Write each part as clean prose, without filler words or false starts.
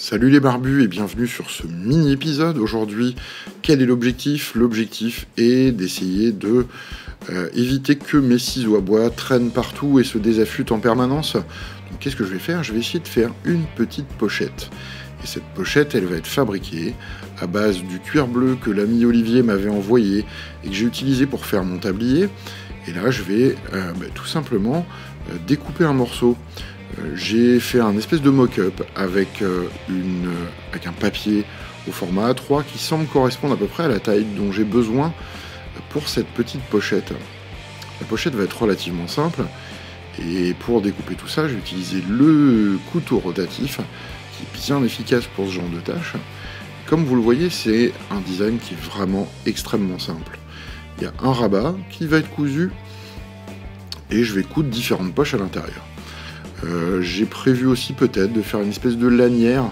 Salut les barbus et bienvenue sur ce mini-épisode. Aujourd'hui, quel est l'objectif? L'objectif est d'essayer de éviter que mes ciseaux à bois traînent partout et se désaffutent en permanence. Donc qu'est-ce que je vais faire? Je vais essayer de faire une petite pochette. Et cette pochette, elle va être fabriquée à base du cuir bleu que l'ami Olivier m'avait envoyé et que j'ai utilisé pour faire mon tablier. Et là, je vais tout simplement découper un morceau. J'ai fait un espèce de mock-up avec un papier au format A3 qui semble correspondre à peu près à la taille dont j'ai besoin pour cette petite pochette. La pochette va être relativement simple et pour découper tout ça, j'ai utilisé le couteau rotatif qui est bien efficace pour ce genre de tâche. Comme vous le voyez, c'est un design qui est vraiment extrêmement simple. Il y a un rabat qui va être cousu et je vais coudre différentes poches à l'intérieur. J'ai prévu aussi peut-être de faire une espèce de lanière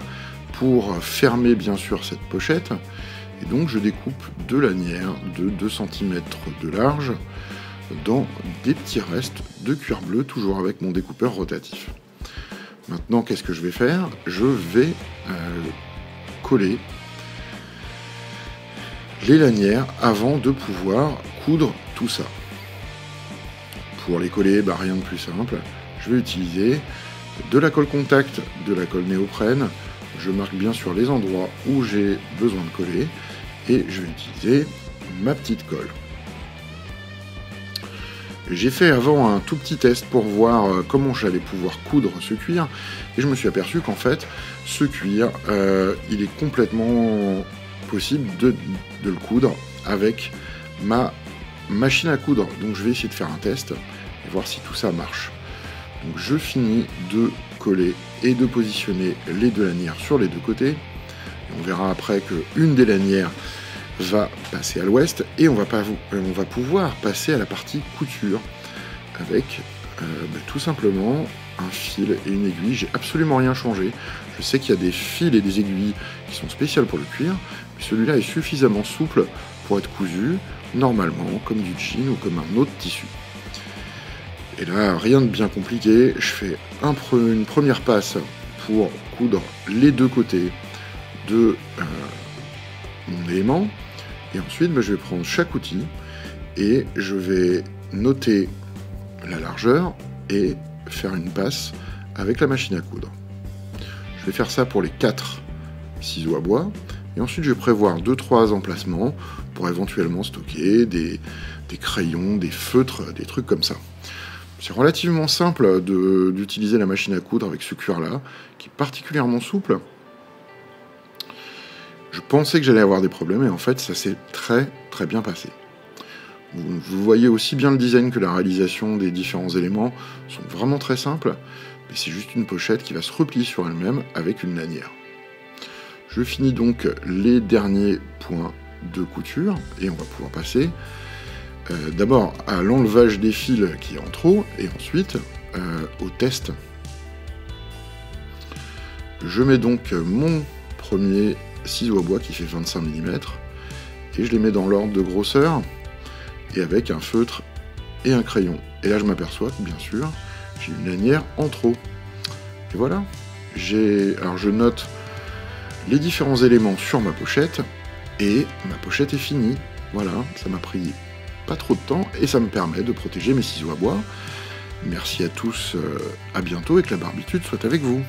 pour fermer bien sûr cette pochette. Et donc je découpe deux lanières de 2 cm de large dans des petits restes de cuir bleu, toujours avec mon découpeur rotatif. Maintenant, qu'est-ce que je vais faire? Je vais coller les lanières avant de pouvoir coudre tout ça. Pour les coller, rien de plus simple. Je vais utiliser de la colle contact, de la colle néoprène. Je marque bien sûr les endroits où j'ai besoin de coller et je vais utiliser ma petite colle. J'ai fait avant un tout petit test pour voir comment j'allais pouvoir coudre ce cuir et je me suis aperçu qu'en fait ce cuir il est complètement possible de le coudre avec ma machine à coudre. Donc je vais essayer de faire un test et voir si tout ça marche. Donc je finis de coller et de positionner les deux lanières sur les deux côtés. On verra après qu'une des lanières va passer à l'ouest et on va pouvoir passer à la partie couture avec tout simplement un fil et une aiguille. J'ai absolument rien changé. Je sais qu'il y a des fils et des aiguilles qui sont spéciales pour le cuir, mais celui-là est suffisamment souple pour être cousu normalement comme du jean ou comme un autre tissu. Et là, rien de bien compliqué, je fais une première passe pour coudre les deux côtés de mon élément. Et ensuite, je vais prendre chaque outil et je vais noter la largeur et faire une passe avec la machine à coudre. Je vais faire ça pour les 4 ciseaux à bois. Et ensuite, je vais prévoir 2-3 emplacements pour éventuellement stocker des crayons, des feutres, des trucs comme ça. C'est relativement simple d'utiliser la machine à coudre avec ce cuir-là, qui est particulièrement souple. Je pensais que j'allais avoir des problèmes, et en fait, ça s'est très très bien passé. Vous voyez aussi bien le design que la réalisation des différents éléments sont vraiment très simples, mais c'est juste une pochette qui va se replier sur elle-même avec une lanière. Je finis donc les derniers points de couture, et on va pouvoir passer d'abord à l'enlevage des fils qui est en trop, et ensuite au test. Je mets donc mon premier ciseau à bois qui fait 25 mm, et je les mets dans l'ordre de grosseur, et avec un feutre et un crayon. Et là je m'aperçois que bien sûr, j'ai une lanière en trop. Et voilà, alors je note les différents éléments sur ma pochette, et ma pochette est finie. Voilà, ça m'a pris pas trop de temps et ça me permet de protéger mes ciseaux à bois. Merci à tous, à bientôt et que la barbitude soit avec vous.